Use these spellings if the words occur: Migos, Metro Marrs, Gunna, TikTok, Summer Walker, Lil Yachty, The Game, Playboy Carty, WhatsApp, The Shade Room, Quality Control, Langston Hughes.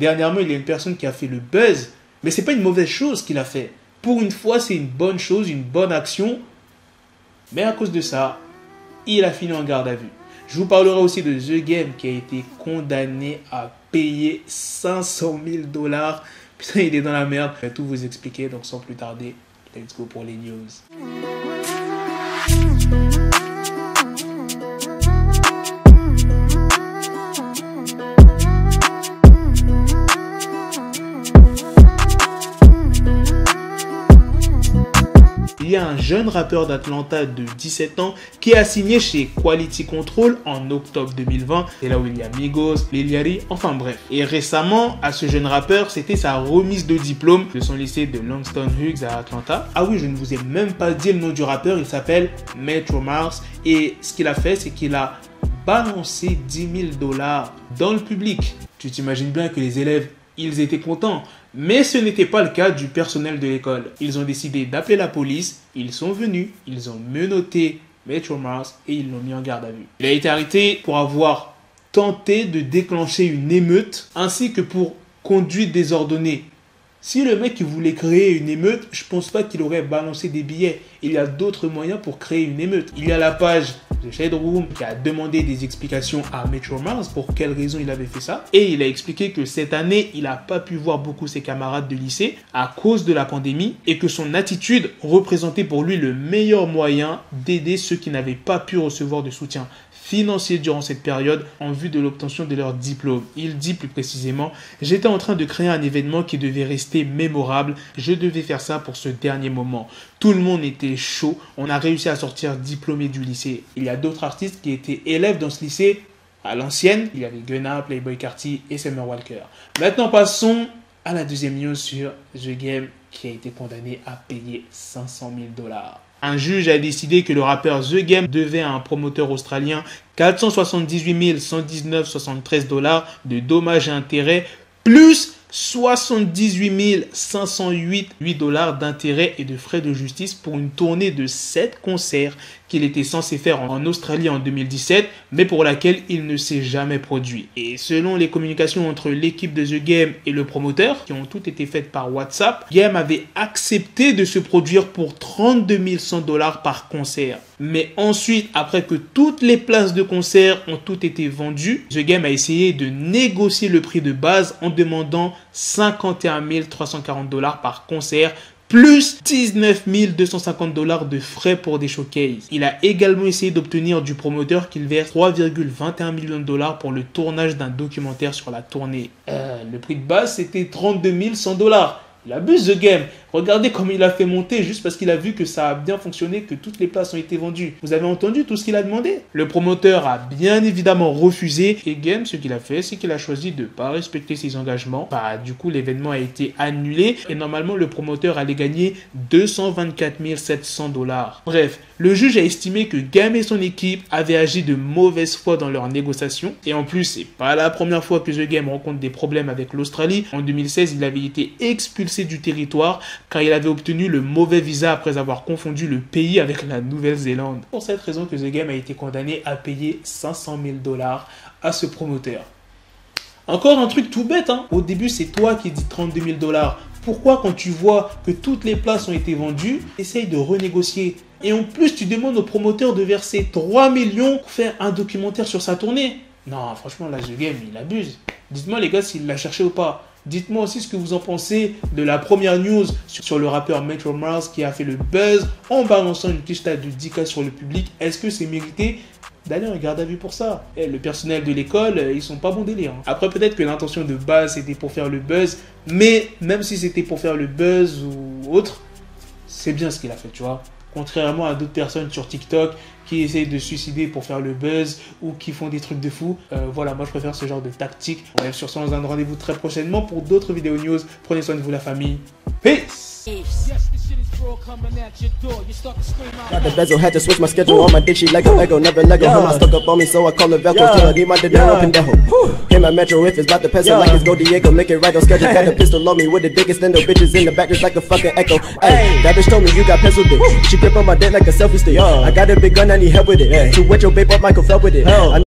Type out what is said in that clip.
Dernièrement, il y a une personne qui a fait le buzz, mais ce n'est pas une mauvaise chose qu'il a fait. Pour une fois, c'est une bonne chose, une bonne action. Mais à cause de ça, il a fini en garde à vue. Je vous parlerai aussi de The Game qui a été condamné à payer 500 000 $. Putain, il est dans la merde. Je vais tout vous expliquer, donc sans plus tarder, let's go pour les news. Il y a un jeune rappeur d'Atlanta de 17 ans qui a signé chez Quality Control en octobre 2020. C'est là où il y a Migos, Lil Yachty, enfin bref. Et récemment, à ce jeune rappeur, c'était sa remise de diplôme de son lycée de Langston Hughes à Atlanta. Ah oui, je ne vous ai même pas dit le nom du rappeur, il s'appelle Metro Marrs. Et ce qu'il a fait, c'est qu'il a balancé 10 000 $ dans le public. Tu t'imagines bien que les élèves, ils étaient contents. Mais ce n'était pas le cas du personnel de l'école. Ils ont décidé d'appeler la police, ils sont venus, ils ont menotté Metro Marrs et ils l'ont mis en garde à vue. Il a été arrêté pour avoir tenté de déclencher une émeute ainsi que pour conduite désordonnée. Si le mec voulait créer une émeute, je pense pas qu'il aurait balancé des billets. Il y a d'autres moyens pour créer une émeute. Il y a la page The Shade Room qui a demandé des explications à Metro Marrs pour quelles raisons il avait fait ça. Et il a expliqué que cette année, il n'a pas pu voir beaucoup ses camarades de lycée à cause de la pandémie et que son attitude représentait pour lui le meilleur moyen d'aider ceux qui n'avaient pas pu recevoir de soutien financier durant cette période en vue de l'obtention de leur diplôme. Il dit plus précisément « J'étais en train de créer un événement qui devait rester mémorable. Je devais faire ça pour ce dernier moment. Tout le monde était chaud. On a réussi à sortir diplômé du lycée. » Il y a d'autres artistes qui étaient élèves dans ce lycée à l'ancienne. Il y avait Gunna, Playboy Carty et Summer Walker. Maintenant, passons à la deuxième news sur The Game qui a été condamné à payer 500 000 $. Un juge a décidé que le rappeur The Game devait à un promoteur australien 478 119,73 $ de dommages et intérêts plus 78 508,8 $ d'intérêts et de frais de justice pour une tournée de 7 concerts qu'il était censé faire en Australie en 2017, mais pour laquelle il ne s'est jamais produit. Et selon les communications entre l'équipe de The Game et le promoteur, qui ont toutes été faites par WhatsApp, Game avait accepté de se produire pour 32 100 $ par concert. Mais ensuite, après que toutes les places de concert ont toutes été vendues, The Game a essayé de négocier le prix de base en demandant 51 340 $ par concert, plus 19 250 $ de frais pour des showcases. Il a également essayé d'obtenir du promoteur qu'il verse 3,21 millions de dollars pour le tournage d'un documentaire sur la tournée. Le prix de base, c'était 32 100 $. Il abuse The Game. Regardez comme il a fait monter juste parce qu'il a vu que ça a bien fonctionné, que toutes les places ont été vendues. Vous avez entendu tout ce qu'il a demandé? Le promoteur a bien évidemment refusé. Et Game, ce qu'il a fait, c'est qu'il a choisi de ne pas respecter ses engagements. Bah, du coup, l'événement a été annulé. Et normalement, le promoteur allait gagner 224 700 $. Bref, le juge a estimé que Game et son équipe avaient agi de mauvaise foi dans leurs négociations. Et en plus, c'est pas la première fois que The Game rencontre des problèmes avec l'Australie. En 2016, il avait été expulsé du territoire car il avait obtenu le mauvais visa après avoir confondu le pays avec la Nouvelle-Zélande. Pour cette raison que The Game a été condamné à payer 500 000 $ à ce promoteur. Encore un truc tout bête, hein. Au début, c'est toi qui dis 32 000 $. Pourquoi quand tu vois que toutes les places ont été vendues, essaye de renégocier? Et en plus, tu demandes au promoteur de verser 3 millions pour faire un documentaire sur sa tournée? Non, franchement, là, The Game, il abuse. Dites-moi, les gars, s'il l'a cherché ou pas. Dites-moi aussi ce que vous en pensez de la première news sur le rappeur Metro Marrs qui a fait le buzz en balançant une petite tête de 10 000 $ sur le public. Est-ce que c'est mérité d'aller en garde à vue pour ça? Et le personnel de l'école, ils sont pas bon délire. Après, peut-être que l'intention de base, c'était pour faire le buzz. Mais même si c'était pour faire le buzz ou autre, c'est bien ce qu'il a fait, tu vois. Contrairement à d'autres personnes sur TikTok qui essayent de se suicider pour faire le buzz ou qui font des trucs de fou. Voilà, moi je préfère ce genre de tactique. Ouais, sur ça, on se donne rendez-vous très prochainement pour d'autres vidéos news. Prenez soin de vous la famille. Peace! Coming at your door, you start to scream out. Got the bezel, had to switch my schedule. Ooh. On my dick, she like a Lego, never Lego. Yeah. Home, I stuck up on me, so I call her Velcro. Yeah. Till I need my Dodero Pendejo. Came at Metro if it's about the pencil, yeah. Like it's Go Diego, make it right on schedule. Got a pistol on me with the biggest endo. Bitches in the back, just like a fucking echo. Ayy, that bitch told me you got pencil dick. She grip on my dick like a selfie stick. Yeah. I got a big gun, I need help with it. Yeah. To wet your babe up, Michael fell with it. Hell.